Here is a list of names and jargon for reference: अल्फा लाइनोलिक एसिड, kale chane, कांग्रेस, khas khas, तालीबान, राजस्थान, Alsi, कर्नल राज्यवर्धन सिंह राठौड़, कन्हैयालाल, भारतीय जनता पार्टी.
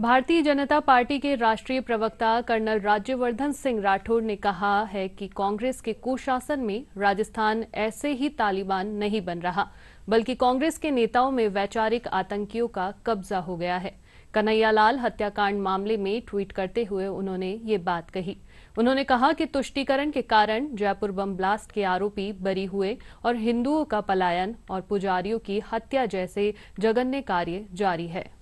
भारतीय जनता पार्टी के राष्ट्रीय प्रवक्ता कर्नल राज्यवर्धन सिंह राठौड़ ने कहा है कि कांग्रेस के कुशासन में राजस्थान ऐसे ही तालिबान नहीं बन रहा, बल्कि कांग्रेस के नेताओं में वैचारिक आतंकियों का कब्जा हो गया है। कन्हैयालाल हत्याकांड मामले में ट्वीट करते हुए उन्होंने ये बात कही। उन्होंने कहा कि तुष्टीकरण के कारण जयपुर बम ब्लास्ट के आरोपी बरी हुए और हिंदुओं का पलायन और पुजारियों की हत्या जैसे जघन्य कार्य जारी है।